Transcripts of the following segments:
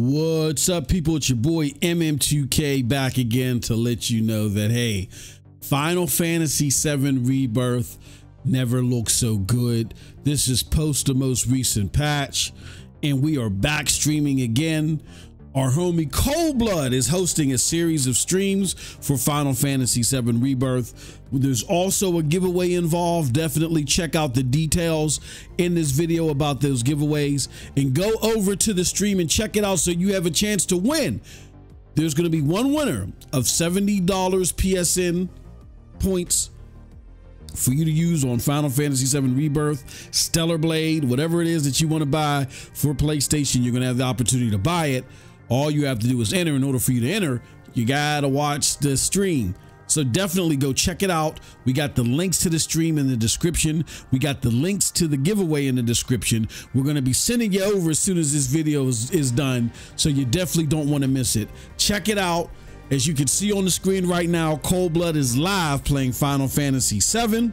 What's up, people? It's your boy MM2K back again to let you know that, hey, Final Fantasy VII Rebirth never looked so good. This is post the most recent patch, and we are back streaming again. Our homie Cold Blood is hosting a series of streams for Final Fantasy VII Rebirth. There's also a giveaway involved. Definitely check out the details in this video about those giveaways, and go over to the stream and check it out so you have a chance to win. There's going to be one winner of $70 PSN points for you to use on Final Fantasy VII Rebirth, Stellar Blade, whatever it is that you want to buy for PlayStation. You're going to have the opportunity to buy it. All you have to do is enter. In order for you to enter, you gotta watch the stream. So definitely go check it out. We got the links to the stream in the description. We got the links to the giveaway in the description. We're gonna be sending you over as soon as this video is done. So you definitely don't wanna miss it. Check it out. As you can see on the screen right now, Cold Blood is live playing Final Fantasy VII.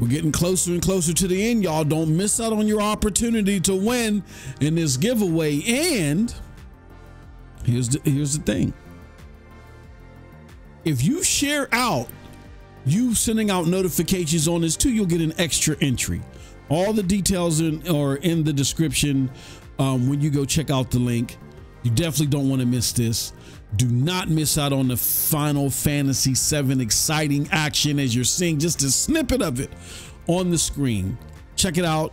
We're getting closer and closer to the end, y'all. Don't miss out on your opportunity to win in this giveaway. And here's the thing. If you share out, you sending out notifications on this too, you'll get an extra entry. All the details are in the description when you go check out the link. You definitely don't want to miss this. Do not miss out on the Final Fantasy VII exciting action as you're seeing just a snippet of it on the screen. Check it out.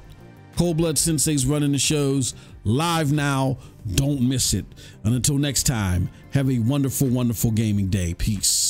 Cold Blood Sensei's running the shows live now. Don't miss it. And until next time, have a wonderful, wonderful gaming day. Peace.